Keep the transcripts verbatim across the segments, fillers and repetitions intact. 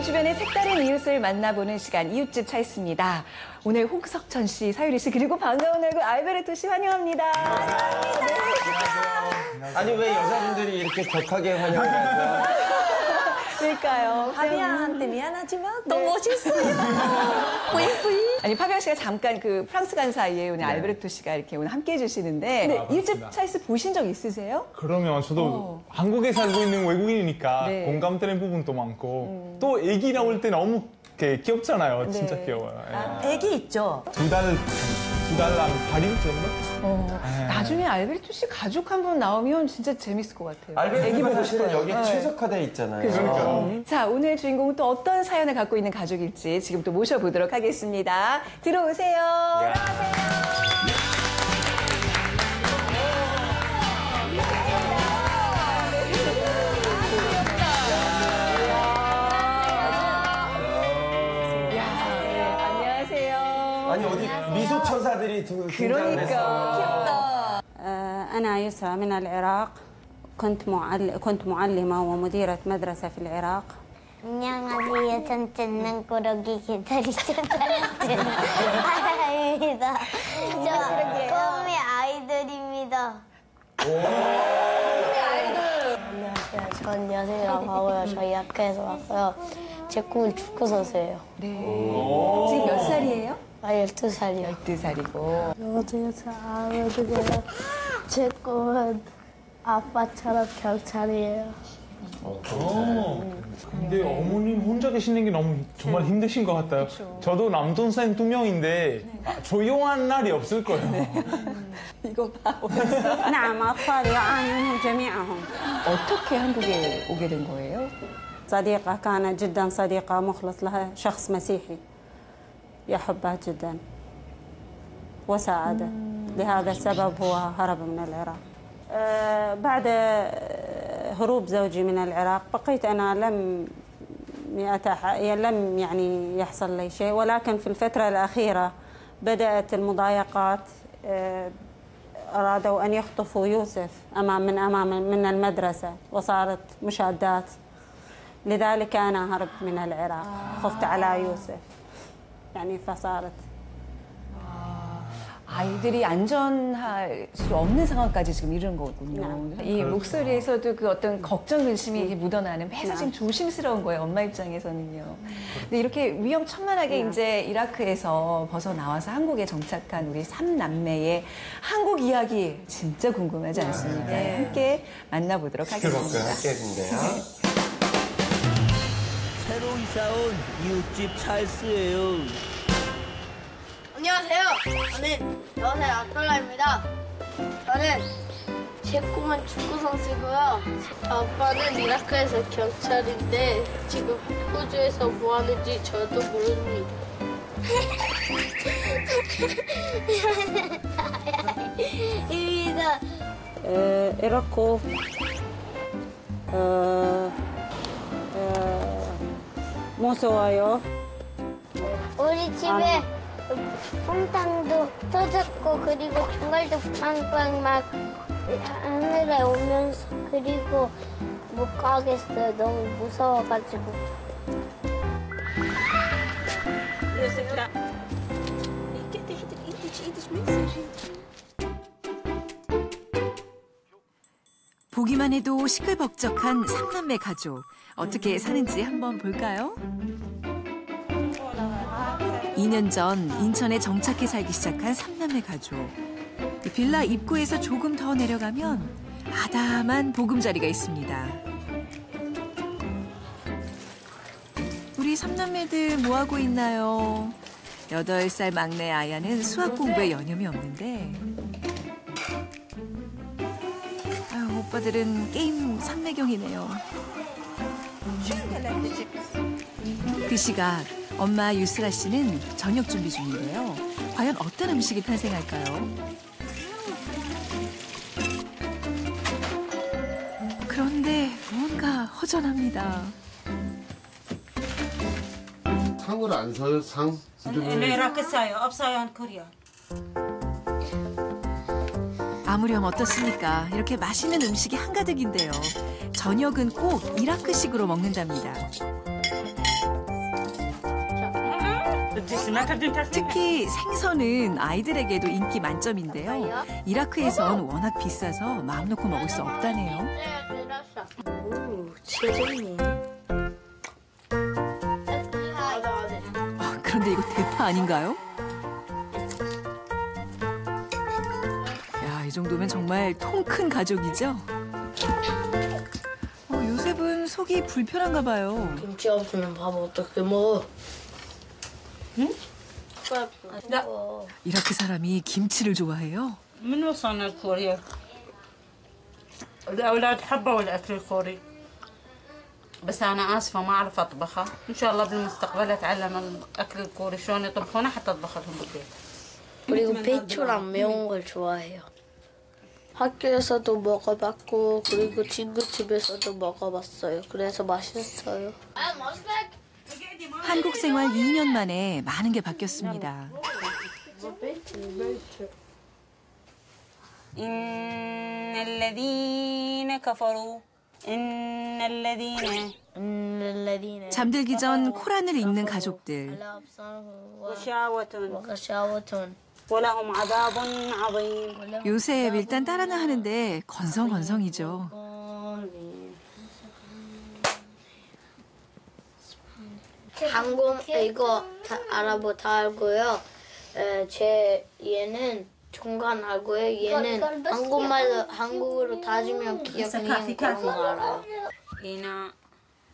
우리 주변의 색다른 이웃을 만나보는 시간, 이웃집 찰스입니다. 오늘 홍석천 씨, 사유리 씨, 그리고 반가운 얼굴 알베르토 씨 환영합니다. 감사합니다. 네. 안녕하세요. 아니, 왜 여자분들이 이렇게 격하게 환영하세요? 그러니까요. 파비아한테 미안하지만 네. 너무 멋있어요. 뿌잉뿌잉. 아니, 파비아 씨가 잠깐 그 프랑스 간 사이에 오늘 네. 알베르토 씨가 이렇게 오늘 함께 해주시는데, 이웃집 아, 찰스 보신 적 있으세요? 그러면 저도 어. 한국에 살고 있는 외국인이니까 네. 공감되는 부분도 많고, 음. 또 애기 나올 때 너무 귀엽잖아요. 네. 진짜 귀여워요. 아, 예. 애기 있죠? 두 달, 두 달 한 팔 일 정도? 어, 네. 나중에 알베르토 씨 가족 한번 나오면 진짜 재밌을 것 같아요. 알베르토 사실은 여기 네. 최적화되어 있잖아요. 그러니까. 어. 자, 오늘 주인공은 또 어떤 사연을 갖고 있는 가족일지 지금 또 모셔보도록 하겠습니다. 들어오세요. 야. 들어오세요. 아니 어디 미소 천사들이 등장했어요. 그러니까. أنا يسرا من العراق. كنت معل كنت معلمة ومديرة مدرسة في العراق. 안녕하세요. 전 뜯는 꾸러기 기다리잖아요. 아닙니다. 저 꿈이 아이돌입니다. 꿈이 아이돌. 안녕하세요. 전 여세랑 바오야. 저희 학교에서 왔어요. 제 꿈은 축구 선수예요. 네. 지금 몇 살이에요? 아, 열두 살이요. 열두 살이고. 저도 아무래도 제 꿈은 아빠처럼 경찰이에요. 어, 근데 어머님 혼자 계시는 게 너무 정말 힘드신 것 같아요. 그쵸. 저도 남동생 두 명인데 아, 조용한 날이 없을 거예요. 네. 이거 봐. 나만 아빠요. 아는 جميعهم. 어떻게 한국에 오게 된 거예요? صديقة كانت جدا صديقة مخلص لها شخص مسيحي. يحبها جدا وساعده لهذا السبب هو هرب من العراق بعد هروب زوجي من العراق بقيت أنا لم أتاح لم يعني يحصل لي شيء ولكن في الفترة الأخيرة بدأت المضايقات أرادوا أن يخطفوا يوسف أمام من أمام من المدرسة وصارت مشادات لذلك أنا هربت من العراق خفت على يوسف. 아니, 파사르트. 아이들이 안전할 수 없는 상황까지 지금 이른 거군요. 네. 이 목소리에서도 그 어떤 걱정, 근심이 네. 묻어나는 회사 지금 조심스러운 거예요, 엄마 입장에서는요. 네. 근데 이렇게 위험천만하게 네. 이제 이라크에서 벗어나와서 한국에 정착한 우리 삼 남매의 한국 이야기 진짜 궁금하지 않습니까? 네. 함께 만나보도록 하겠습니다. 함께인데요. 새로 이사온 이웃집 찰스예요. 안녕하세요. 저는 여세 아톨라입니다. 저는 제 꿈은 축구 선수고요. 아빠는 이라크에서 경찰인데 지금 호주에서 뭐 하는지 저도 모릅니다. 입니다. 에, 이라크. 어, 어. 무서워요. 우리 집에 풍탄도 터졌고 그리고 정말도 빵빵 막 하늘에 오면서 그리고 못 가겠어요. 너무 무서워가지고. 보기만 해도 시끌벅적한 삼 남매 가족. 어떻게 사는지 한번 볼까요? 이 년 전 인천에 정착해 살기 시작한 삼 남매 가족. 빌라 입구에서 조금 더 내려가면 아담한 보금자리가 있습니다. 우리 삼 남매들 뭐하고 있나요? 여덟 살 막내 아야는 수학 공부에 여념이 없는데 아유, 오빠들은 게임 삼매경이네요. 그 시각 엄마 유스라 씨는 저녁 준비 중인데요. 과연 어떤 음식이 탄생할까요? 그런데 뭔가 허전합니다. 상을 안 사요? 상? 이라크 사요. 없어요. 안 코리아. 아무렴 어떻습니까? 이렇게 맛있는 음식이 한가득인데요. 저녁은 꼭 이라크식으로 먹는답니다. 특히 생선은 아이들에게도 인기 만점인데요. 이라크에선 워낙 비싸서 마음 놓고 먹을 수 없다네요. 오, 지어졌네. 아, 그런데 이거 대파 아닌가요? 야, 이 정도면 정말 통 큰 가족이죠? 어, 요셉은 속이 불편한가 봐요. 김치 없으면 밥 어떻게 먹어? 응? 나... 이라크 사람이 김치를 좋아해요? 그리고 배추랑 매운 걸 좋아해요. 학교에서도 먹어봤고 그리고 친구 집에서도 먹어봤어요. 그래서 맛있어요. 한국 생활 이 년 만에 많은 게 바뀌었습니다. 잠들기 전 코란을 읽는 가족들. 요셉 일단 따라나 하는데 건성건성이죠. 한국 이거 다 알아보 다 알고요. 에, 제 얘는 중간 알고요. 얘는 한국말로 한국어로 다지면 기억이 그런 거 알아요.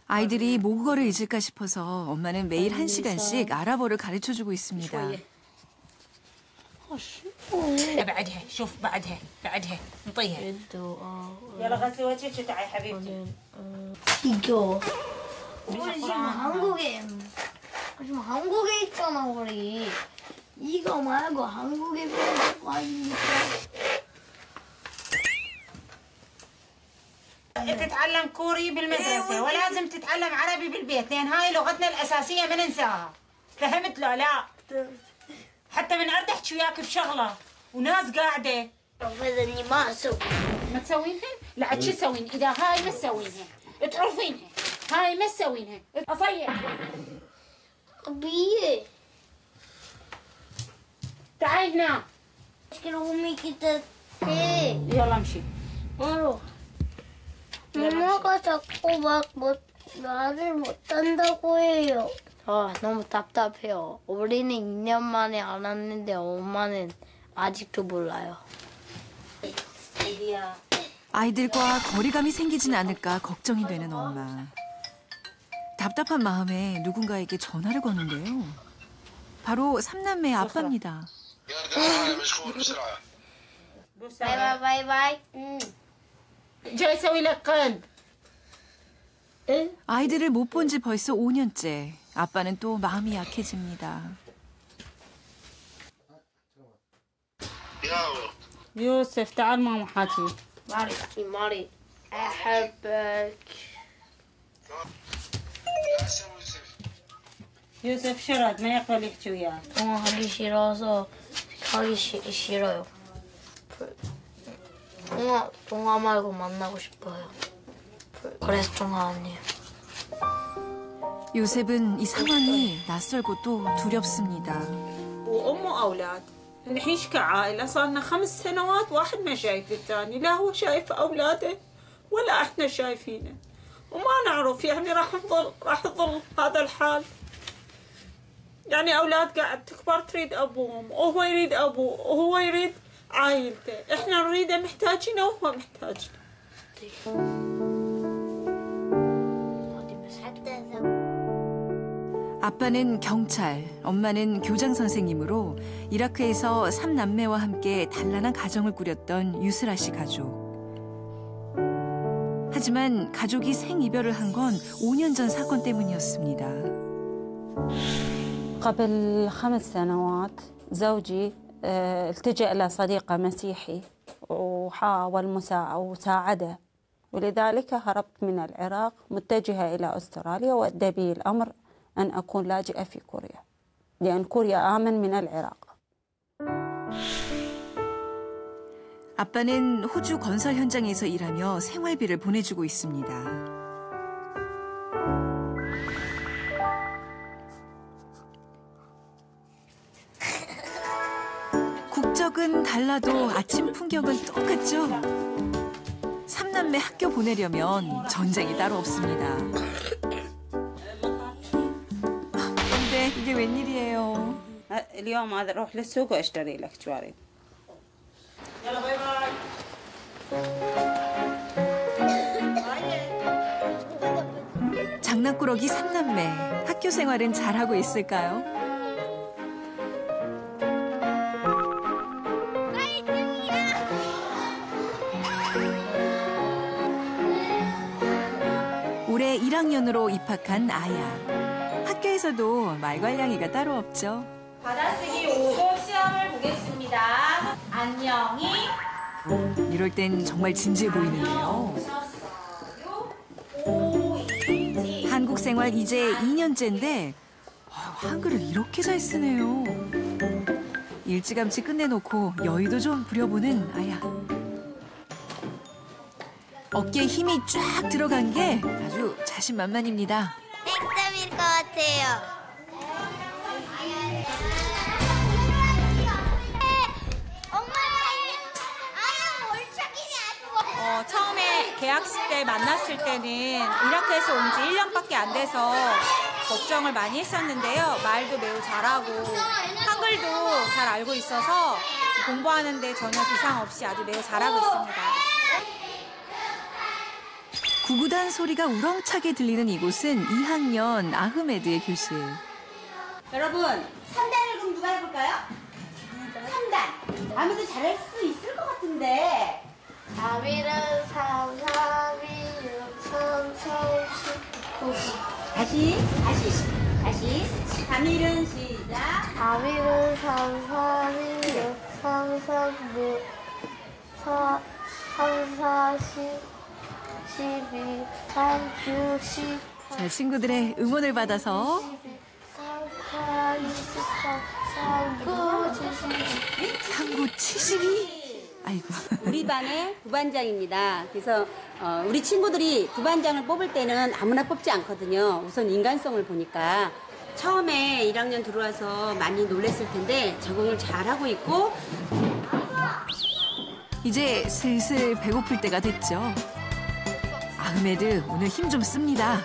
아이들이 모국어를 잊을까 싶어서 엄마는 매일 한 시간씩 아랍어를 가르쳐 주고 있습니다. 이거. 우리 지금 한국에 지금 한국에 있잖아 우리. 이거 말고 한국에 와니까. انت تتعلم كوري بالمدرسة ولازم تتعلم عربي بالبيت لأن هاي لغتنا الأساسية ما ننساها. فهمت له لا؟ حتى من أردح شوياك بشغلة وناس قاعدة. فإذا ما أسوي. ما تسوينها؟ لا شو تسوين؟ إذا هاي ما تسوينها تعرفينها. هاي ما تسوينها أصيح قبيه تعال هنا مشكلة أمي كده يلا امشي نروح 엄마가 자꾸 막 못, 말을 못한다고 해요. 아 너무 답답해요. 우리는 이 년 만에 알았는데 엄마는 아직도 몰라요. 아이들과 거리감이 생기진 않을까 걱정이 되는 엄마. 답답한 마음에 누군가에게 전화를 거는데요. 바로 삼남매의 아빠입니다. 바이바이 바이바이. 아이들을 못 본 지 벌써 오 년째. 아빠는 또 마음이 약해집니다. 요셉, تعال مع محاتي. ماري ماري أحبك. 요셉 싫어. 나 약간 이쪽이야. 통화하기 싫어서 가기 싫어요. 동화 동화 말고 만나고 싶어요. 그래서 통화 안 해요. 요셉은 이 상황이 낯설고 또 두렵습니다. وأمه أولاد. الحين كعائلة صارنا خمس سنوات واحد ما شايف الثاني. لا هو شايف أولاده ولا إحنا شايفينه. وما نعرف يعني راح نظل راح يظل هذا الحال. يعني أولاد قاعد تكبر تريد أبوهم وهو يريد أبوه وهو يريد عائلته. إحنا نريده محتاجينه وهو محتاجنا. 아빠는 경찰, 엄마는 교장 선생님으로 이라크에서 삼남매와 함께 단란한 가정을 꾸렸던 유스라 씨 가족. 하지만 가족이 생이별을 한 건 오 년 전 사건 때문이었습니다. قبل خمس سنوات زوجي التجأ إلى صديقة مسيحي وحاول مساعدة ولذلك هربت من العراق متجهة إلى أستراليا وأدى بي الأمر أن أكون لاجئة في كوريا لأن كوريا آمن من العراق. 아빠는 호주 건설 현장에서 일하며 생활비를 보내주고 있습니다. 성적은 달라도 아침 풍경은 똑같죠. 삼남매 학교 보내려면 전쟁이 따로 없습니다. 근데 이게 웬일이에요? اليوم هذا اروح للسوق واشتري لك جواري. يلا باي باي. 장난꾸러기 삼남매, 학교 생활은 잘하고 있을까요? 올해 일 학년으로 입학한 아야. 학교에서도 말괄량이가 따로 없죠. 받아쓰기 오 급 시험을 보겠습니다. 안녕히. 이럴 땐 정말 진지해 보이는데요. 한국 생활 이제 이 년째인데 한글을 이렇게 잘 쓰네요. 일찌감치 끝내놓고 여의도 좀 부려보는 아야. 어깨에 힘이 쫙 들어간 게 아주 자신만만입니다. 백 점일 것 같아요. 어, 처음에 계약식 때 만났을 때는 이라크에서 온 지 일 년밖에 안 돼서 걱정을 많이 했었는데요. 말도 매우 잘하고 한글도 잘 알고 있어서 공부하는 데 전혀 비상 없이 아주 매우 잘하고 있습니다. 구구단 소리가 우렁차게 들리는 이곳은 이 학년 아흐메드의 교실. 여러분, 삼 단을 그럼 누가 해볼까요? 삼 단. 아무도 잘할 수 있을 것 같은데. 삼, 삼, 삼, 이, 육, 삼, 삼, 십, 구. 다시, 다시, 다시. 삼, 일은 시작. 삼, 일은 삼, 삼, 이, 육, 삼, 삼, 구, 사, 삼, 사, 십, 십이, 삼, 육, 십. 자, 친구들의 응원을 받아서. 삼, 사, 육, 삼, 삼, 구, 칠십이. 아이고. 우리 반의 부반장입니다. 그래서 어, 우리 친구들이 부반장을 뽑을 때는 아무나 뽑지 않거든요. 우선 인간성을 보니까 처음에 일 학년 들어와서 많이 놀랬을 텐데 적응을 잘하고 있고 이제 슬슬 배고플 때가 됐죠. 아흐메드 오늘 힘 좀 씁니다.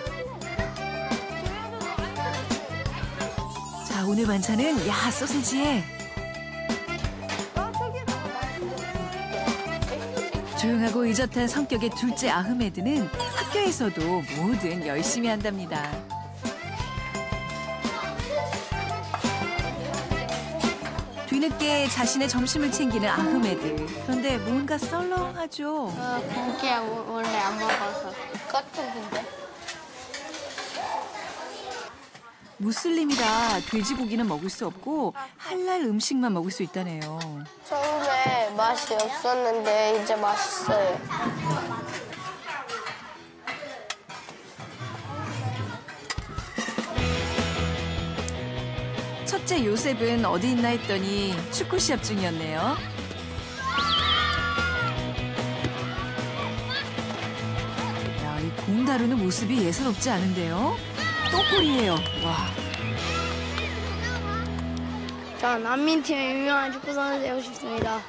자, 오늘 반찬은 야 소시지에 조용하고 의젓한 성격의 둘째 아흐메드는 학교에서도 뭐든 열심히 한답니다. 뒤늦게 자신의 점심을 챙기는 아흐메드. 그런데 뭔가 썰렁하죠. 어, 고기야 원래 안 먹어서. 껍데기인데. 무슬림이라 돼지고기는 먹을 수 없고 할랄 음식만 먹을 수 있다네요. 처음에 맛이 없었는데 이제 맛있어요. 첫째 요셉은 어디 있나 했더니 축구 시합 중이었네요. 야, 이 공 다루는 모습이 예사롭지 않은데요. 또 골이에요. 와. 전 난민팀의 유명한 축구 선수 되고 싶습니다.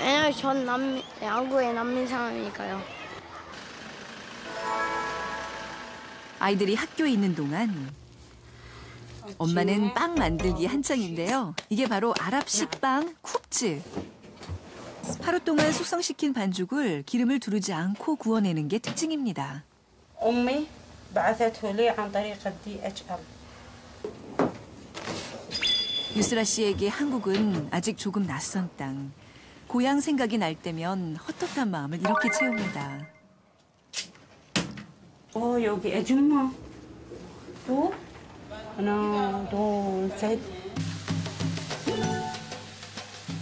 왜냐면 전 난민, 야구의 난민 사람이니까요. 아이들이 학교에 있는 동안 엄마는 빵 만들기 한창인데요. 이게 바로 아랍식 빵 쿱즈. 하루 동안 숙성시킨 반죽을 기름을 두르지 않고 구워내는 게 특징입니다. 엄마. 유스라 씨에게 한국은 아직 조금 낯선 땅. 고향 생각이 날 때면 헛헛한 마음을 이렇게 채웁니다. 어, 여기 애줌마. 또? 하나, 둘, 셋.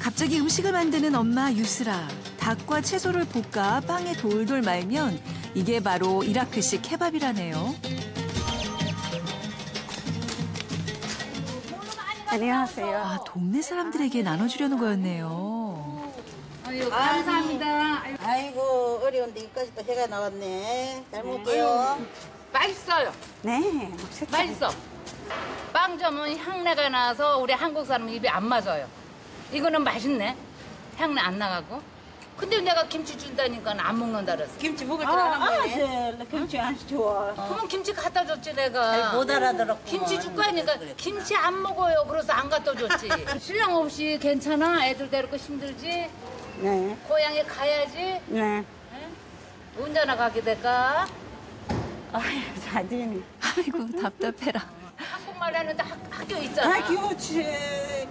갑자기 음식을 만드는 엄마 유스라. 닭과 채소를 볶아 빵에 돌돌 말면 이게 바로 이라크식 케밥이라네요. 안녕하세요. 아, 동네 사람들에게 나눠주려는 거였네요. 아유, 감사합니다. 아유. 아이고, 어려운데 이까지 또 해가 나왔네. 잘 먹을게요. 네. 맛있어요. 네, 맛있어. 빵 점은 향내가 나서 우리 한국 사람 입에 안 맞아요. 이거는 맛있네. 향은 안 나가고. 근데 내가 김치 준다니까 안 먹는다 그랬어. 김치 먹을 줄 아는 거네. 아, 김치 안 좋아. 어. 그럼 김치 갖다 줬지 내가. 못 알아들었고. 김치 줄 거니까 김치 안 먹어요. 그래서 안 갖다 줬지. 신랑 없이 괜찮아? 애들 데리고 힘들지? 네. 고향에 가야지? 네. 언제나 가게 될까? 아이고, 사진. 아이고, 답답해라. 한국말 하는데 학, 학교 있잖아. 아, 귀여우지.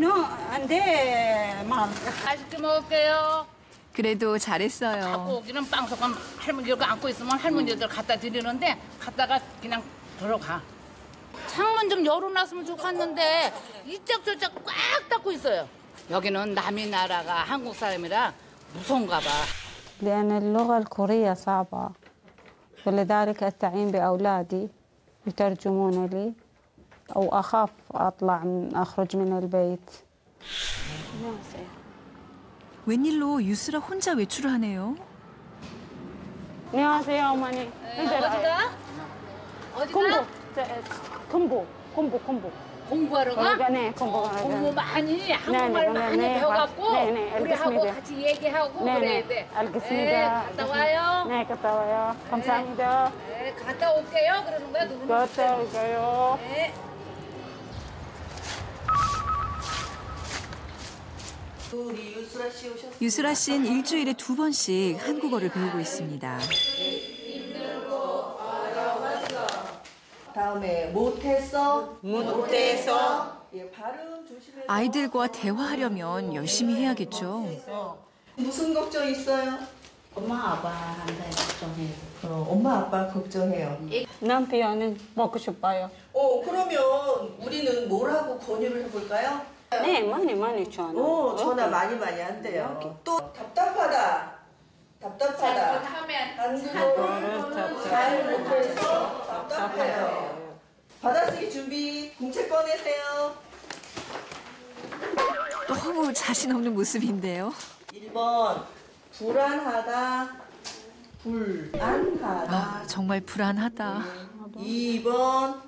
너, 안 돼, 맘. 맛있게 먹을게요. 그래도 잘했어요. 자꾸 오기는 빵석한 할머니들 안고 있으면 할머니들 음. 갖다 드리는데, 갖다가 그냥 들어가. 창문 좀 열어놨으면 좋겠는데, 이짝저짝 꽉 닫고 있어요. 여기는 남의 나라가 한국 사람이라 무서운가 봐. لأن اللغة الكورية صعبة ولذلك أستعين بأولادي يترجمون لي أو أخاف أطلع من أخرج من البيت. 웬일로 유스라 혼자 외출을 하네요. 안녕하세요 어머니. 어디가? 어디가? 공부, 공부, 공부. 공부하러 가? 네, 공부하러 가. 공부 많이, 한국말 많이 배워갖고 우리하고 같이 얘기하고 그래야 돼. 알겠습니다. 갔다 와요. 네, 갔다 와요. 감사합니다. 네, 갔다 올게요. 그러는 거야, 누구는? 갔다 올게요. 네. 유스라 씨는 일주일에 두 번씩 한국어를 배우고 있습니다. 다음에 못해서 못해서 아이들과 대화하려면 열심히 해야겠죠. 무슨 걱정 있어요? 엄마 아빠 걱정해요. 그럼 엄마 아빠 걱정해요. 남편은 먹고 싶어요. 어 그러면 우리는 뭐라고 권유를 해볼까요? 네 많이 많이 전화. 어 전화 많이 많이 한대요. 또 답답하다. 답답하다. 한국어를 잘 못해서 답답해요. 받아쓰기 준비, 공책 꺼내세요. 너무 자신 없는 모습인데요. 일 번, 불안하다, 불안하다. 아, 정말 불안하다. 이 번,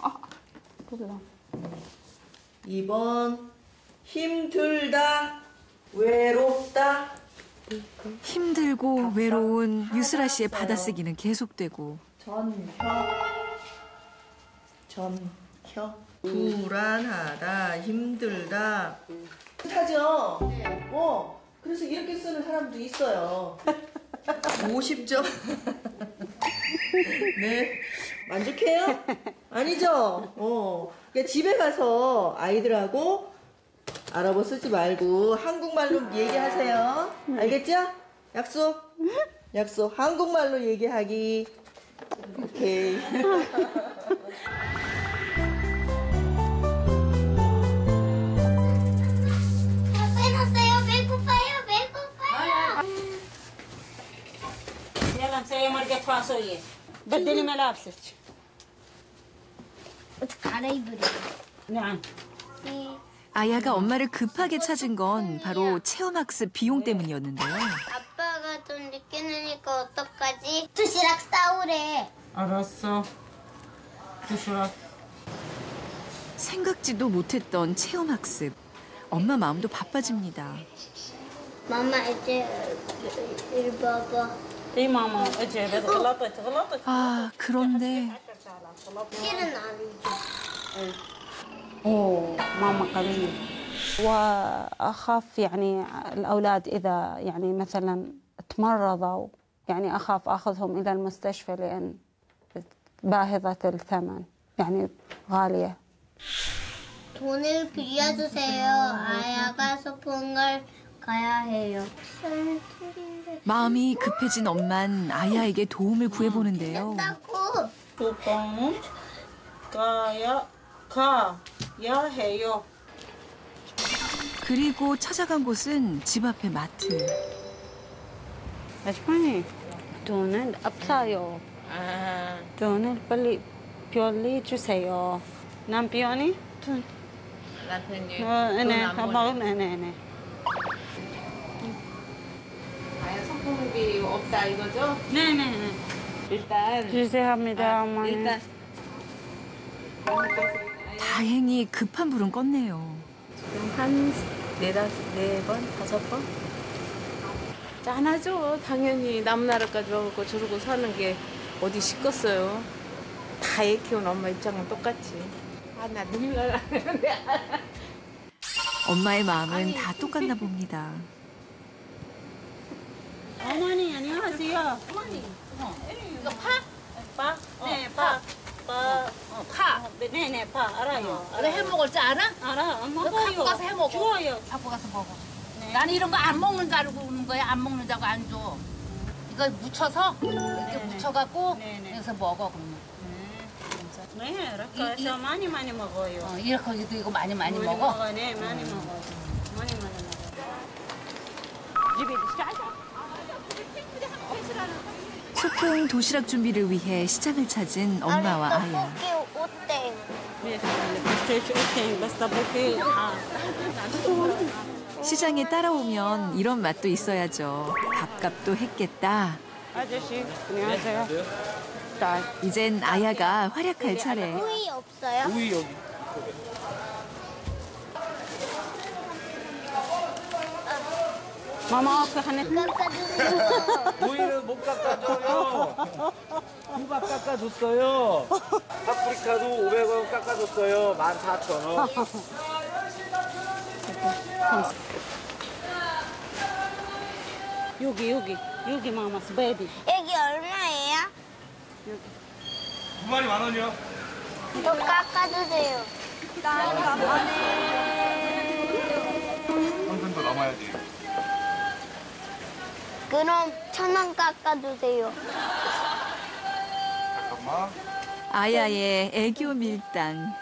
아, 몰라. 이 번, 힘들다, 외롭다. 힘들고 외로운 유스라 씨의 받아쓰기는 계속되고 전혀 전혀 불안하다 힘들다 하죠. 네. 어 그래서 이렇게 쓰는 사람도 있어요. 오십 점 네 만족해요? 아니죠. 어 그러니까 집에 가서 아이들하고. 알아보 쓰지 말고 한국말로 얘기하세요. 알겠죠? 약속? 약속. 한국말로 얘기하기. 오케이. 배고파요. 배고파요. 배고파요. يلا نسوي مرقة فاصوليا. بدلي ملابسك. 갈아입으래. نعم. 아야가 엄마를 급하게 찾은 건 바로 체험학습 비용 때문이었는데요. 아빠가 좀 늦게 내니까 어떡하지? 도시락 싸오래. 알았어. 도시락. 생각지도 못했던 체험학습. 엄마 마음도 바빠집니다. 엄마 이제 일 봐봐. 이 마마 이제 내가 갈라다 갈라다. 아 그런데. 실은 안 돼. أوه ماما قوية وأخاف يعني الأولاد إذا يعني مثلا تمرضوا يعني أخاف أخذهم إلى المستشفى لأن باهظة الثمن يعني غالية. 돈을 빌려주세요. 아야가 소풍을 가야 해요. 마음이 급해진 엄만 아야에게 도움을 구해보는데요. 소풍 가야. 가, 야 해요. 그리고 찾아간 곳은 집 앞의 마트. 아줌마님, 돈은 없어요. 아. 돈을 빨리 빌려주세요. 남편이 돈. 남편이 돈 안 벌어요? 네네. 아예 성공비 없다 이거죠? 네네네. 일단. 주세합니다, 어머니. 일단. 다행히 급한 불은 껐네요. 지금 한 네, 네 번, 다섯 번? 짠하죠. 당연히 남나라까지 와서 저러고 사는 게 어디 쉽겠어요. 다 애 키운 엄마 입장은 똑같지. 아, 나 눈물 나라. 엄마의 마음은 아니, 다 똑같나 봅니다. 어머니, 안녕하세요. 어머니. 어. 이거 파? 파? 어, 네, 파. 파. 어, 파. 어, 네, 네, 파. 알아요. 어. 알아요. 해 먹을 줄 알아? 알아. 안 먹어요. 갖고 가서 해 먹어. 좋아요. 갖고 가서 먹어. 네. 나는 이런 거 안 먹는다고 우는 거야. 안 먹는다고 안 줘. 이거 묻혀서 이렇게 네네. 묻혀갖고 네네. 여기서 먹어, 그러면. 네, 이렇게 해서 많이 많이 먹어요. 어, 이렇게 해도 이거 많이 많이, 많이 먹어? 먹어? 네, 많이 음. 먹어요. 많이 많이 먹어요. 집에 가자. 소풍 도시락 준비를 위해 시장을 찾은 엄마와 아야. 시장에 따라오면 이런 맛도 있어야죠. 밥값도 했겠다. 아저씨, 안녕하세요. 이젠 아야가 활약할 차례. 우이 없어요? 우이 여기. 마마 깎아주세요. 우유는 못 깎아줘요. 호박 깎아줬어요. 파프리카도 오백 원 깎아줬어요. 만 사천 원. 여기 여기 여기 마마스 베이비. 여기 얼마예요? 여기. 두 마리 만 원이요. 또 깎아주세요. 나는 안 해. 한 분 더 남아야 돼요. 그럼 천 원 깎아주세요. 잠깐만. 아야의 애교 밀당.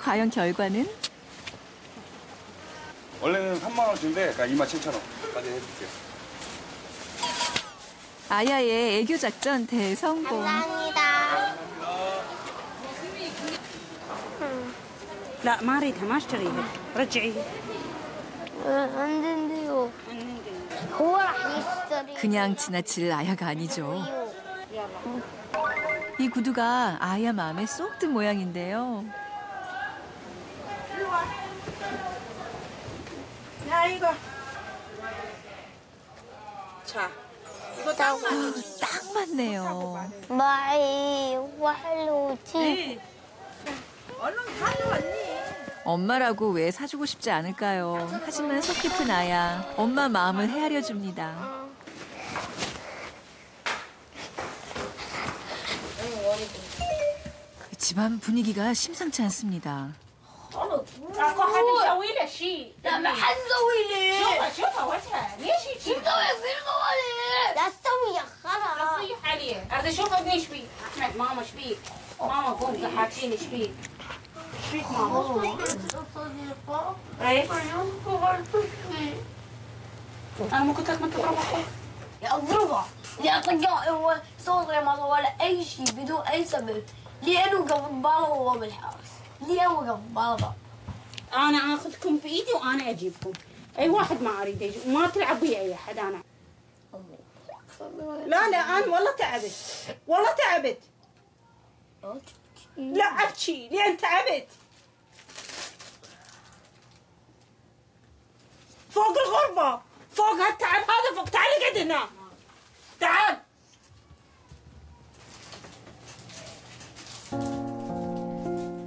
과연 결과는? 원래는 삼만 원 주는데 이만 칠천 원까지 해줄게요. 아야의 애교 작전 대성공. 감사합니다. 나 말이 다 마스터리. 그렇지. 안 된대요. 그냥 지나칠 아야가 아니죠. 이 구두가 아야 마음에 쏙 든 모양인데요. 야 이거. 자, 이거 딱 맞네요. 딱 맞네요. 마이 와로지. 얼른 가져왔니? 엄마라고 왜 사주고 싶지 않을까요? 하지만 속 깊은 아야, 엄마 마음을 헤아려 줍니다. 집안 분위기가 심상치 않습니다. أنا ممكن تكمل تروح أضربه لأطلع هو صوتي ما صار ولا أي شيء بدون أي سبب لأنه قبل باله وهو بالحارس لأنه قبل باله أنا آخذكم بإيدي وأنا أجيبكم أي واحد ما أريد يجي وما تلعب بي أي أحد أنا لا لا أنا والله تعبت والله تعبت لا أبكي لأن تعبت فوق الغربة فوق هالتعب هذا فوق تعال اقعد هنا تعال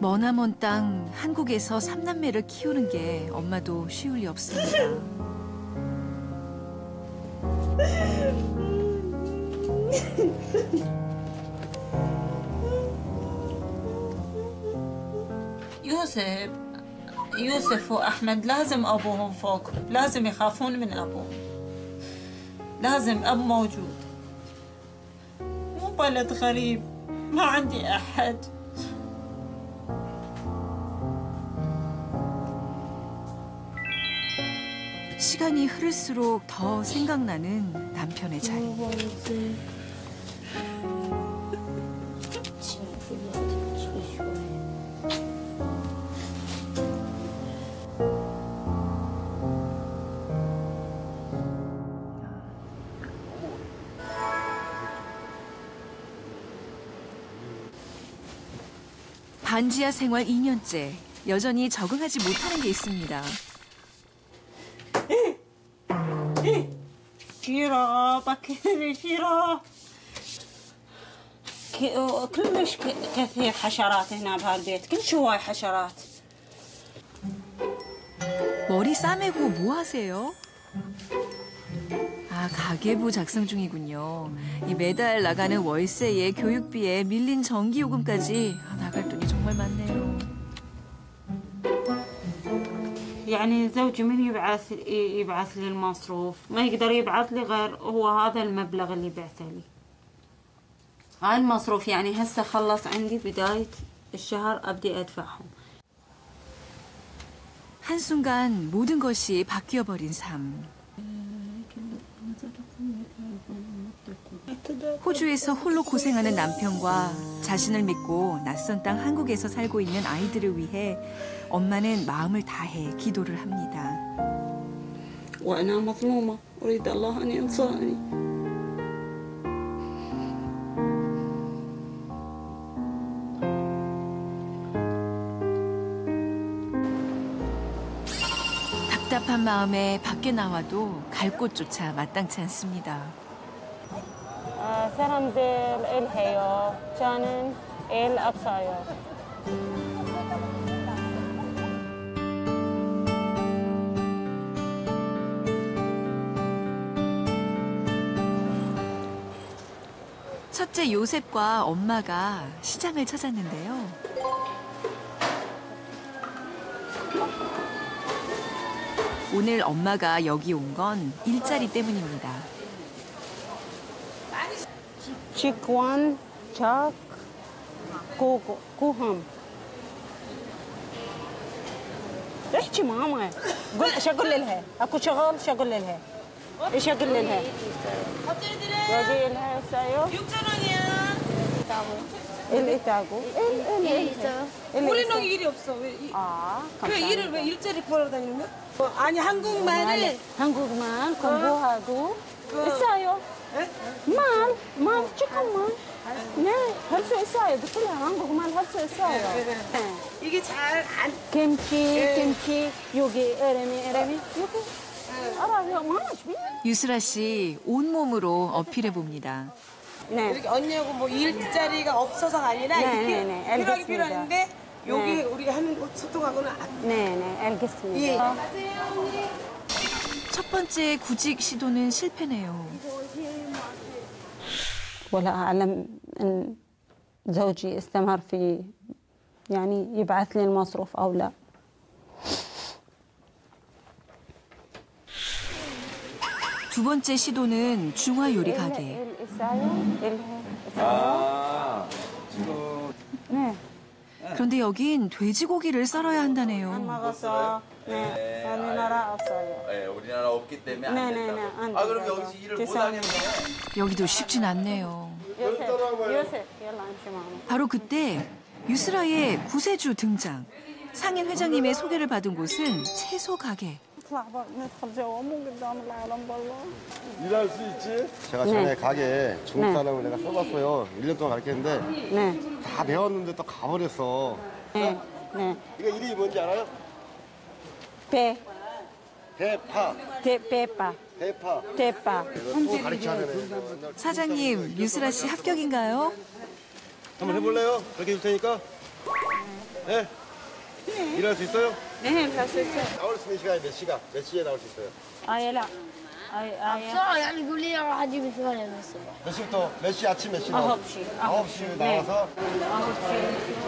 머나먼 땅 한국에서 삼남매를 키우는 게 엄마도 쉬울 리 없습니다. يوسف يوسف وأحمد لازم أبوهم فوق لازم يخافون من أبوهم لازم أب موجود مو بلد غريب ما عندي أحد 시간이 흐를수록 더 생각나는 남편의 자리 반지하 생활 이 년째 여전히 적응하지 못하는 게 있습니다. 싫어, 바퀴들이 싫어. كلش كثير حشرات هنا بهالبيت. كل شوي حشرات. 머리 싸매고 뭐 하세요? 아, 가계부 작성 중이군요. 이 매달 나가는 월세에 교육비에 밀린 전기요금까지 아, 나갈 돈이 정말 많네요. يعني زوجي من يبعث يبعث لي المصروف ما يقدر يبعث لي غير هو هذا المبلغ اللي بعثه لي. هاي المصروف يعني هسه خلص عندي بداية الشهر أبدي أدفعهم. 한순간 모든 것이 바뀌어버린 삶. 호주에서 홀로 고생하는 남편과 자신을 믿고 낯선 땅 한국에서 살고 있는 아이들을 위해 엄마는 마음을 다해 기도를 합니다. وأنا مظلومة أريد الله أن ينصرني. 답답한 마음에 밖에 나와도 갈 곳조차 마땅치 않습니다. 사람들 일해요. 저는 일 없어요. 첫째 요셉과 엄마가 시장을 찾았는데요. 오늘 엄마가 여기 온 건 일자리 때문입니다. 직원, 작, 고, 고함. احكي ماما. قول ايش اقول لها؟ اكو شغل ايش اقول لها؟ ايش اقول لها؟ اقول لها سايو. 일 있다고? 일, 일, 일 있어요. 우리는 일이 없어. 왜, 아, 왜 일을 왜 일자리 구하러 다니는 거야? 어, 아니 한국말을 한국만 공부하고 어. 있어요. 만, 만 조금만. 네, 할 수 있어요. 그냥 한국만 할 수 있어요. 네, 네. 네. 이게 잘 안. 김치, 네. 김치, 여기 에레미, 에레미, 여기. 알아요, 만. 유스라 씨 온몸으로 어필해 봅니다. 네. 이렇게 언니하고 뭐 일자리가 없어서가 아니라 네, 이렇게 네, 네. 필요하게 필요한데 여기 네. 우리가 하는 소통하고는 안 네, 네, 알겠습니다. 예. 어. 첫 번째 구직 시도는 실패네요. ولا أعلم أن زوجي استمر في يعني يبعث لي المصروف أو لا. 두 번째 시도는 중화 요리 가게. 그런데 여긴 돼지고기를 썰어야 한다네요. 안 먹었어. 네, 우리 나라 없어요. 네, 우리나라 없기 때문에 안 된다고. 아, 그럼 여기서 일을 못 하겠네. 여기도 쉽진 않네요. 바로 그때 유스라의 구세주 등장. 상인 회장님의 소개를 받은 곳은 채소 가게. 일할 수 있지? 제가 전에 네. 가게 중국 사람을 네. 내가 써봤어요. 일 년 동안 가르쳤는데 네. 다 배웠는데 또 가버렸어. 네. 네. 이거 이름이 뭔지 알아요? 배. 대파. 대, 대파. 대파. 대파. 또 가르쳐야 되네. 사장님, 유스라 씨 합격인가요? 한번 해볼래요? 가르쳐 줄 테니까. 네. 네. 일할 수 있어요? 네, 할 수 있어요. 나올 수 있는 시간이 몇 시간? 몇 시에 나올 수 있어요? 아예라. 아예. 아니 굴리라고 하지 몇 시간에 했어요. 몇 시부터? 몇 시 아침 몇 시로? 아홉 시. 아홉 시 나와서. 아홉 시.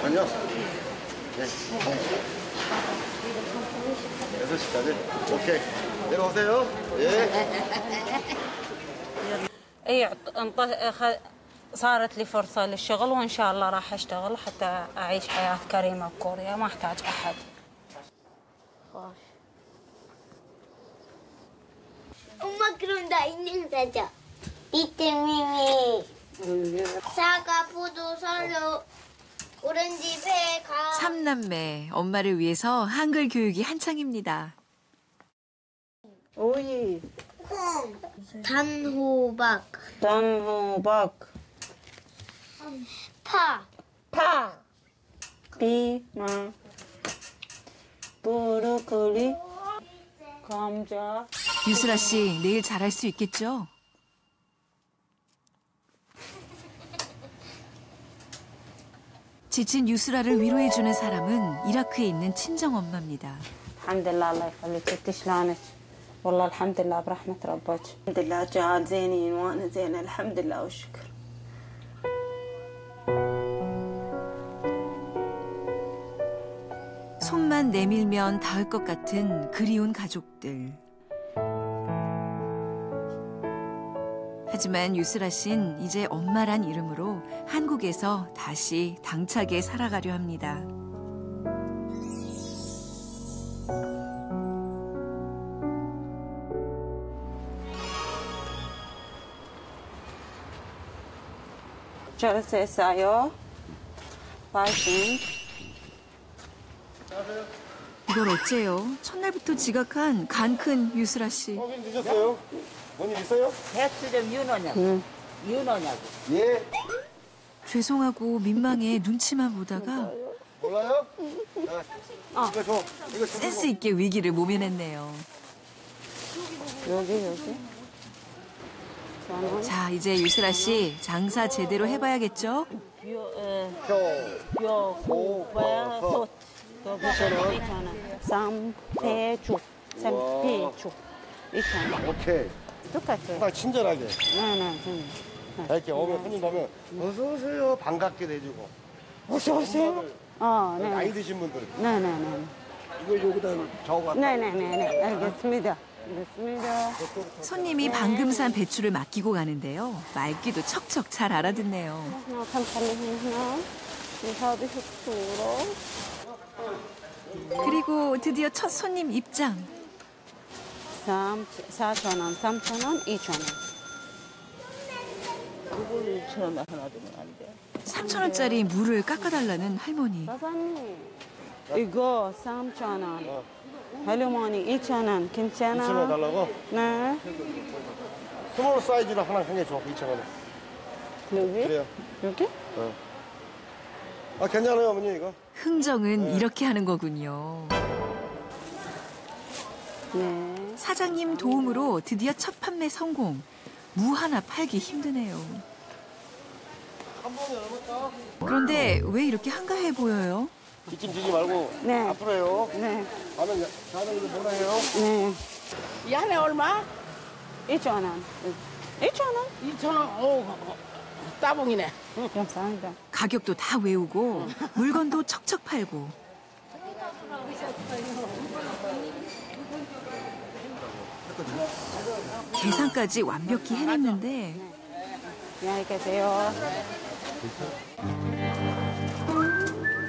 저녁. 네. 여섯 시까지. 오케이. 내려오세요. 예. 예. صارت لي فرصة للشغل وإن شاء الله راح أشتغل حتى أعيش حياة كريمة بكوريا ما أحتاج أحد. 엄마 그럼 나 인생 사자. 비타민이 사과, 포도, 설로, 오렌지, 배가. 삼남매 엄마를 위해서 한글 교육이 한창입니다. 오이. 콩. 단호박. 단호박. 파. 파. 비마. 브로콜리. 감자. 유스라 씨, 내일 잘할 수 있겠죠? 지친 유스라를 위로해주는 사람은 이라크에 있는 친정엄마입니다. 알hamdulillah الله يخليك انتش لعنك والله الحمد لله برحمة ربك الحمد لله جعل زينين وانا زينة الحمد لله والشكر. 손만 내밀면 닿을 것 같은 그리운 가족들. 하지만 유스라 씨는 이제 엄마란 이름으로 한국에서 다시 당차게 살아가려 합니다. 저러세 싸요. 파이팅. 이걸 어째요? 첫날부터 지각한 간큰 유스라 씨. 거긴 늦었어요. 뭔 일 있어요? 백수 좀 윤호냐고. 응. 윤호냐고. 예. 죄송하고 민망해 눈치만 보다가. 몰라요? 아. 이거 줘. 이거 줘. 센스 있게 위기를 모면했네요. 여기 여기. 자, 이제 유스라 씨 장사 제대로 해봐야겠죠? 삼, 대 주, 삼, 대 주, 이천. 오케이. 똑같아요. 딱 친절하게. 네네. 이렇게 오면 손님 보면 어서 오세요 반갑게 대주고. 어서 오세요. 어, 네. 나이 드신 분들. 네네네. 이거 여기다 적어. 네네네네. 알겠습니다. 됐습니다. 손님이 방금 산 배추를 맡기고 가는데요. 말귀도 척척 잘 알아듣네요. 그리고 드디어 첫 손님 입장. 사천 원, 삼천 원, 이천 원. 삼천 원짜리 물을 깎아달라는 할머니. 이거 삼천 원. 할머니 이천 원 괜찮아? 이천 원 달라고? 네. 스몰 사이즈로 하나 한 개 줘. 이천 원. 여기? 그래요. 여기? 어. 아 괜찮아요 어머니 이거. 흥정은 네. 이렇게 하는 거군요. 네. 사장님 도움으로 드디어 첫 판매 성공. 무 하나 팔기 힘드네요. 한번 열어볼까? 그런데 왜 이렇게 한가해 보여요? 뒷짐지지 말고 네. 앞으로요. 네. 나는 나는 뭐라 해요? 네. 이 안에 얼마? 이천 원. 이천 원? 이천 원. 오, 따봉이네. 감사합니다. 가격도 다 외우고 물건도 척척 팔고. 계산까지 완벽히 해냈는데. 안녕히 계세요.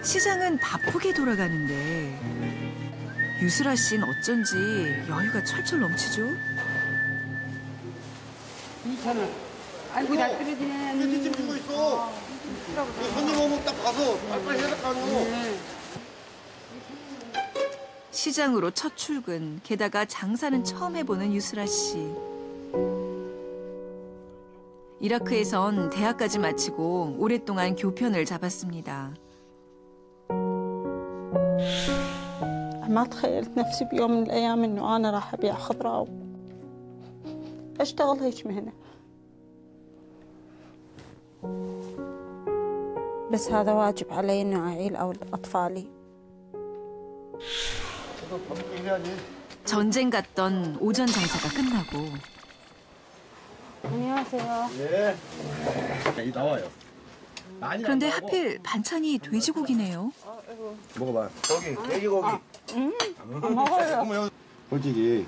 시장은 바쁘게 돌아가는데 유스라 씨는 어쩐지 여유가 철철 넘치죠? 이천 원. 아이고 나 떨어지네. 이게 지금 이거 있어. 손님 오면 딱 봐서 빨리빨리 해달라고. 시장으로 첫 출근. 게다가 장사는 처음 해보는 유스라 씨. 이라크에선 대학까지 마치고 오랫동안 교편을 잡았습니다. ما تخيلت نفسي بيوم من الأيام إنه أنا راح أبيع خضراء وأشتغل هيك مهنة بس هذا واجب علي إنه أعيل أو أطفالي. 전쟁 갔던 오전 장사가 끝나고. 안녕하세요. 예. 이 나와요. 그런데 하필 반찬이 돼지고기네요. 먹어봐. 고기, 돼지고기. 아, 음, 먹어요. 솔직히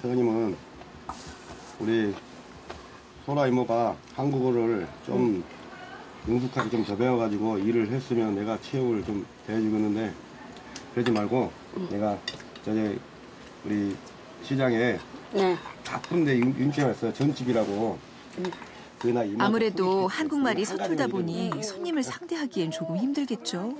선생님은 우리 소라 이모가 한국어를 좀 능숙하게 좀 더 배워가지고 일을 했으면 내가 체육을 좀 대해주겠는데 그러지 말고 음. 내가 저기 우리 시장에 네. 바쁜데 윤치가 있어요. 전집이라고. 음. 아무래도 한국말이 서툴다 보니 손님을 상대하기엔 조금 힘들겠죠.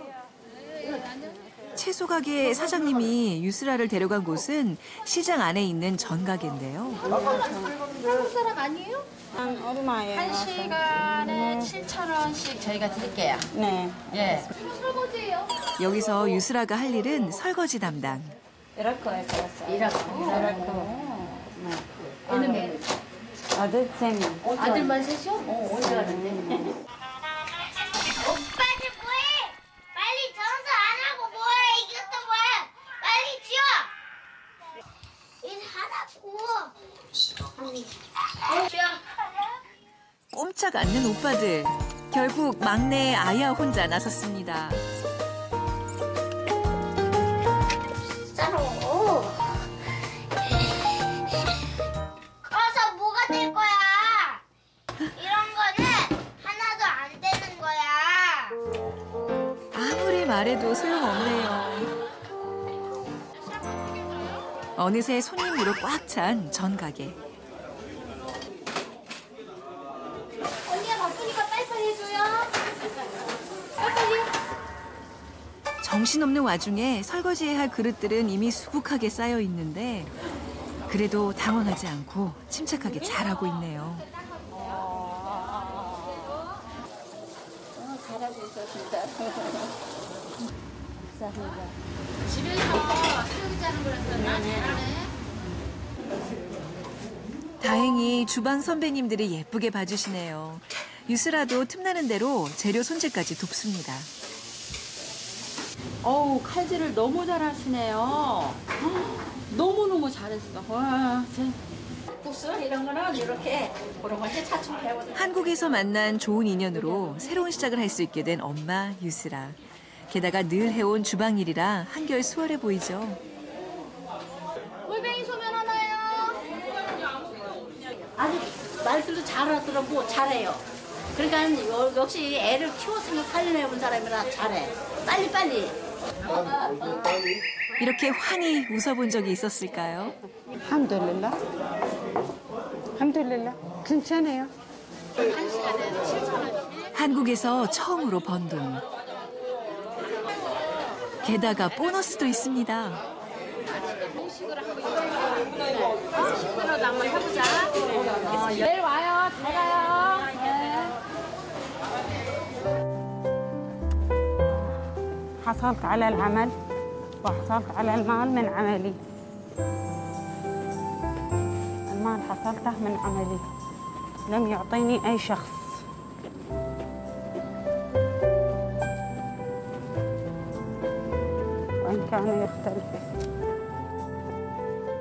채소 가게 사장님이 유스라를 데려간 곳은 시장 안에 있는 전가게인데요. 한국 사람 아니에요? 한 얼마예요? 한 시간에 칠천 원씩 저희가 드릴게요. 네. 예. 설거지예요. 여기서 유스라가 할 일은 설거지 담당. 이라크에서 왔어요. 이라크. 이라크. 애는 몇 명? 아들 세 명. 아들만 셋이요? 어, 언제 알았네. 꼼짝 않는 오빠들. 결국 막내 아야 혼자 나섰습니다. 진짜로. 커서 뭐가 될 거야? 이런 거는 하나도 안 되는 거야. 아무리 말해도 소용없네요. 어느새 손님으로 꽉 찬 전 가게. 언니가 바쁘니까 빨리빨리 해줘요. 빨리빨리. 정신없는 와중에 설거지해야 할 그릇들은 이미 수북하게 쌓여 있는데 그래도 당황하지 않고 침착하게 잘하고 있네요. 잘하고 있어 진짜. 다행히 주방 선배님들이 예쁘게 봐주시네요. 유스라도 틈나는 대로 재료 손질까지 돕습니다. 어우, 칼질을 너무 잘하시네요. 너무너무 잘했어. 와, 국수 이런 거는 이렇게 그런 것들 차츰 배워요. 한국에서 만난 좋은 인연으로 새로운 시작을 할 수 있게 된 엄마 유스라. 게다가 늘 해온 주방일이라 한결 수월해 보이죠. 골뱅이 소면 하나요. 아니, 말들도 잘하더라고. 잘해요. 그러니까 역시 애를 키워서 살려내본 사람이라 잘해. 빨리빨리. 이렇게 환히 웃어본 적이 있었을까요? 함둘릴라. 함둘릴라. 괜찮아요. 한 시간에 칠천 원. 한국에서 처음으로 번 돈. 게다가 보너스도 있습니다. 내일 와요. 잘 가요. حصلت على العمل وحصلت على المال من عملي. المال حصلته من عملي. لم يعطيني أي شخص.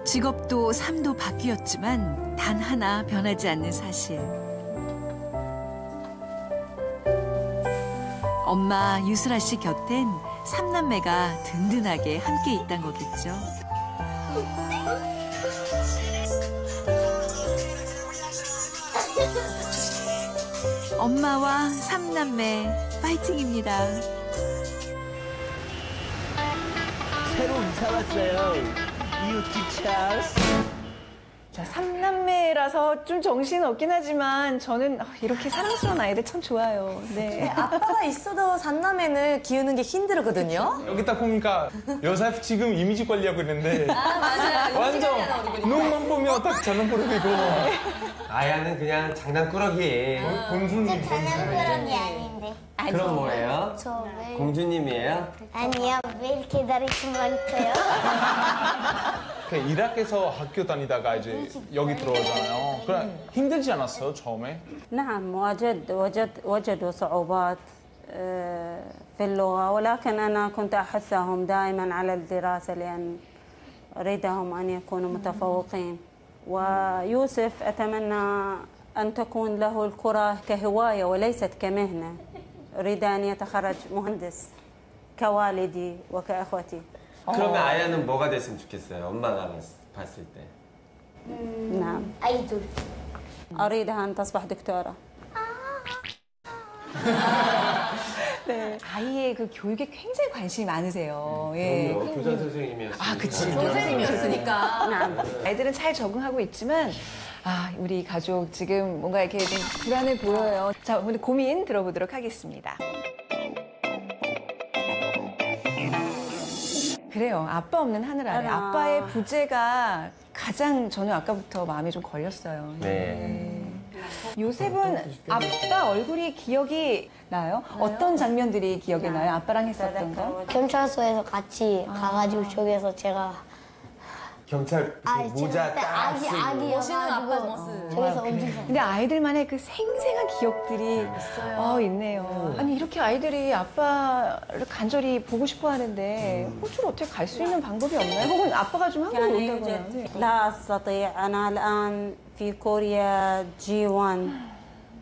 직업도 삶도 바뀌었지만 단 하나 변하지 않는 사실. 엄마 유스라 씨 곁엔 삼남매가 든든하게 함께 있단 거겠죠. 엄마와 삼남매 파이팅입니다. 새로 이사 왔어요. 이웃집 찰스. 자, 삼남매라서 좀 정신 없긴 하지만 저는 이렇게 사랑스러운 아이들 참 좋아요. 네. 아빠가 있어도 삼남매는 키우는 게 힘들거든요. 여기 딱 보니까 요셉 지금 이미지 관리하고 있는데. 아, 맞아요. 완전 눈만 보면 딱 장난꾸러기고. 아야는 그냥 장난꾸러기. 아, 공주님. 장난꾸러기 아닌데. 아니, 그럼 뭐예요? 저 왜... 공주님이에요? 아니요. 왜 이렇게 날이 좀 많대요? 이라크에서 학교 다니다가 이제 여기 들어오잖아요. 그래, 힘들지 않았어요, 처음에? نعم واجد وجد وجدوا صعوبات في اللغة ولكن أنا كنت أحثهم دائما على الدراسة لأن أريدهم أن يكونوا متفوقين ويوسف أتمنى أن تكون له الكرة كهواية وليست كمهنة. أريد أن يتخرج مهندس كوالدي وكأخوتي. 그러면 아야는 뭐가 됐으면 좋겠어요? 엄마가 봤을 때. نعم. 아이돌. أريدها أن تصبح دكتورة. 네. 아이의 그 교육에 굉장히 관심이 많으세요. 예. 교사 선생님이었으니까. 아, 그치. 선생님이었으니까. 아이들은 잘 적응하고 있지만 아, 우리 가족 지금 뭔가 이렇게 좀 불안해 보여요. 자, 오늘 고민 들어보도록 하겠습니다. 그래요. 아빠 없는 하늘 아래. 아. 아빠의 부재가 가장 저는 아까부터 마음에 좀 걸렸어요. 네. 네. 요셉은 아빠 얼굴이 기억이 나요? 나요? 어떤 장면들이 기억에 나요? 나요? 아빠랑 했었던 거? 경찰서에서 같이 아. 가가지고 저기에서 제가 경찰 아이, 모자 딱 쓰고 멋있는 아빠 모습. 저기서 엄청 근데 아이들만의 그 생생한 기억들이 어, 있네요. 아니 이렇게 아이들이 아빠를 간절히 보고 싶어 하는데 음. 호주로 어떻게 갈 수 있는 방법이 없나요? 혹은 아빠가 좀 한국에 온다거나. لا أستطيع أنا الآن في كوريا جي 원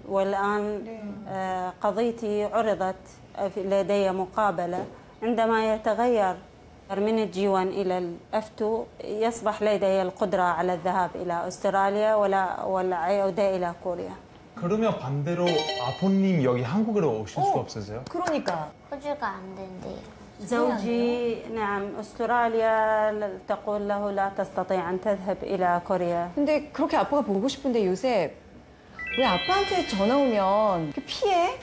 والآن قضيتي عرضت لدي مقابلة عندما يتغير من الجي 원 إلى الإف 투 يصبح لدي القدرة على الذهاب إلى أستراليا ولا والعودة إلى كوريا. 그러면 반대로 아버님 여기 한국으로 오실 수가 없으세요? 그러니까 호주가 안 된대요. زوجي نعم أستراليا تقول له لا تستطيع أن تذهب إلى كوريا. 근데 그렇게 아빠가 보고 싶은데 요새 왜 아빠한테 전화 오면 피해?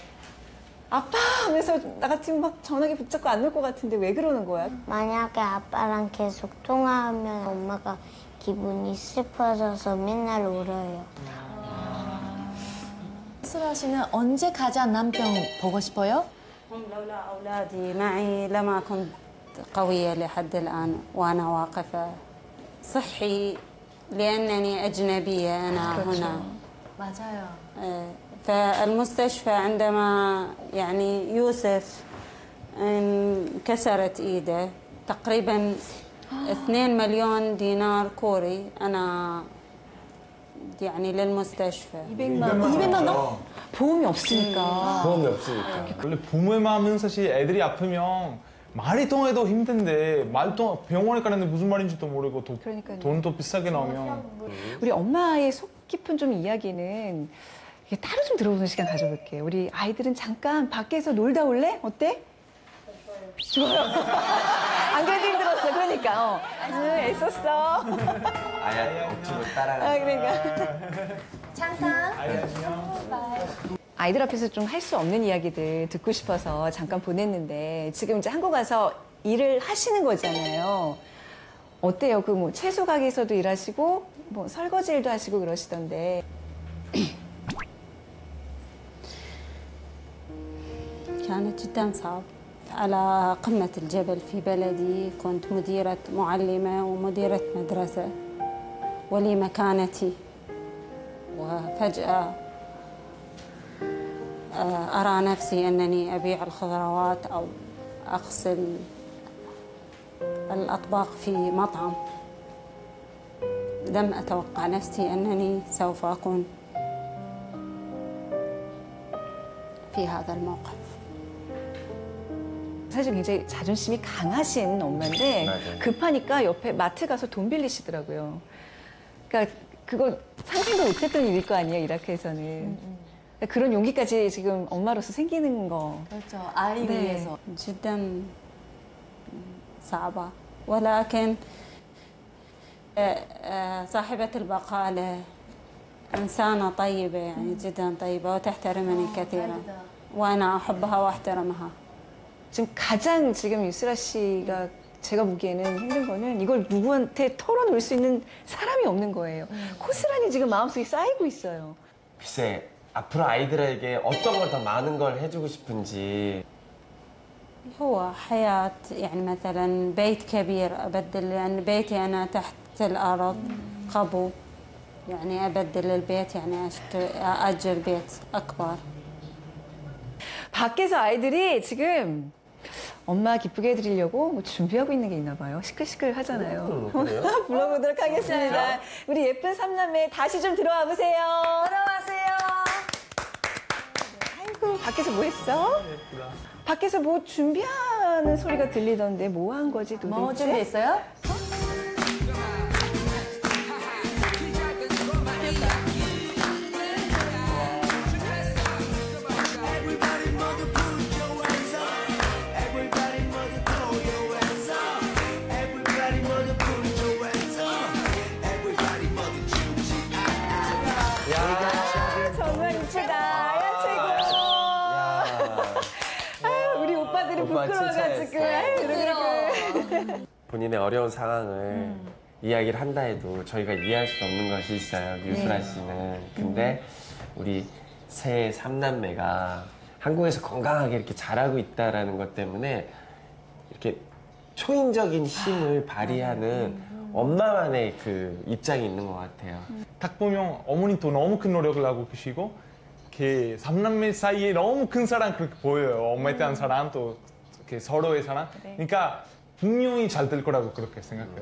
아빠 하면서 나 같으면 막 전화기 붙잡고 안 올 것 같은데 왜 그러는 거야? 만약에 아빠랑 계속 통화하면 엄마가 기분이 슬퍼져서 맨날 울어요. 유스라 씨는 언제 가장 남편 보고 싶어요? هم لولا أولادي معي لما كنت قوية لحد الآن وأنا واقفة صحي لأنني أجنبية أنا هنا. 맞아요. فالمستشفى عندما يعني يوسف انكسرت ايده تقريبا اثنين مليون دينار كوري انا يعني للمستشفى 이백만 원 보험이 없으니까 보험이 없으니까 원래 부모의 마음은 사실 애들이 아프면 말이 통해도 힘든데 말도 병원에 가는데 무슨 말인지도 모르고 도, 돈도 비싸게 나오면 우리 엄마의 속 깊은 좀 이야기는 따로 좀 들어보는 시간 가져볼게요. 우리 아이들은 잠깐 밖에서 놀다 올래? 어때? 좋아요. 안 그래도 힘들었어. 그러니까. 어. 응, 애썼어. 아야, 억지로 따라가. 아, 그러니까. 잠깐. 아야, 안녕. 아이들 앞에서 좀 할 수 없는 이야기들 듣고 싶어서 잠깐 보냈는데 지금 이제 한국 와서 일을 하시는 거잖아요. 어때요? 그 뭐 채소 가게에서도 일하시고 뭐 설거지 일도 하시고 그러시던데. كانت جدا صعب على قمة الجبل في بلدي كنت مديرة معلمة ومديرة مدرسة ولي مكانتي وفجأة أرى نفسي أنني أبيع الخضروات أو أغسل الأطباق في مطعم لم أتوقع نفسي أنني سوف أكون في هذا الموقف 사실 굉장히 자존심이 강하신 엄마인데 맞아요. 급하니까 옆에 마트 가서 돈 빌리시더라고요. 그러니까 그거 상상도 못했던 일일 거 아니에요, 이라크에서는. 음, 음. 그러니까 그런 용기까지 지금 엄마로서 생기는 거. 그렇죠, 아이 네. 위해서. جدا صعبة ولكن صاحبة البقالة إنسانة طيبة يعني جدا طيبة وتحترمني كثيرا وأنا أحبها وأحترمها. 지금 가장 지금 유스라 씨가 제가 보기에는 힘든 거는 이걸 누구한테 털어놓을 수 있는 사람이 없는 거예요. 고스란히 지금 마음속에 쌓이고 있어요. 글쎄, 앞으로 아이들에게 어떤 걸 더 많은 걸 해주고 싶은지. هو حياة يعني مثلا بيت كبير أبدل لأن بيتي أنا تحت الأرض قبو يعني أبدل البيت يعني أأجر بيت أكبر. 밖에서 아이들이 지금 엄마 기쁘게 해드리려고 뭐 준비하고 있는 게 있나 봐요. 시끌시끌 하잖아요. 불러보도록 하겠습니다. 우리 예쁜 삼남매 다시 좀 들어와 보세요. 들어와세요. 아이고, 밖에서 뭐 했어? 밖에서 뭐 준비하는 소리가 들리던데 뭐 한 거지 도대체? 뭐 준비했어요? 부끄러워가지고. 본인의 어려운 상황을 음. 이야기를 한다 해도 저희가 이해할 수 없는 것이 있어요, 유스라 씨는. 근데 우리 새 삼남매가 한국에서 건강하게 이렇게 자라고 있다라는 것 때문에 이렇게 초인적인 힘을 발휘하는 엄마만의 그 입장이 있는 것 같아요. 딱 보면 어머니도 너무 큰 노력을 하고 계시고 이렇게 삼남매 사이에 너무 큰 사랑 그렇게 보여요. 엄마에 대한 사랑 또 이렇게 서로의 사랑. 그래. 그러니까 분명히 잘 될 거라고 그렇게 생각해요.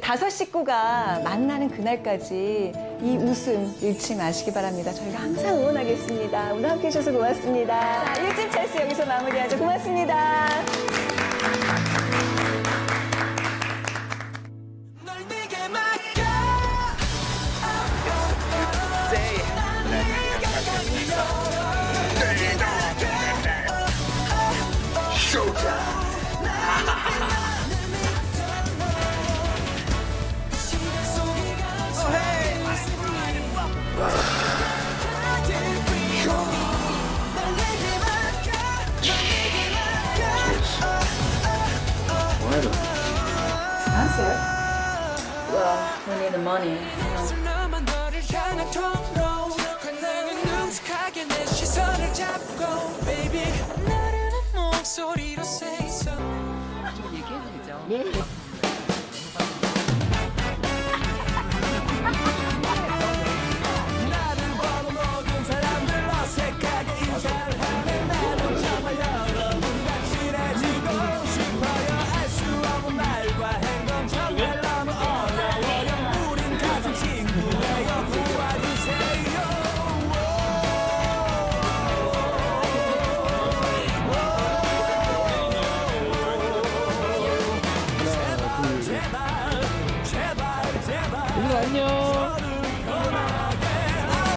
다섯 식구가 만나는 그날까지 이 웃음 잃지 마시기 바랍니다. 저희가 항상 응원하겠습니다. 오늘 함께해 주셔서 고맙습니다. 자, 이웃집 찰스 여기서 마무리하죠. 고맙습니다. We need the money. Yeah. 안녕.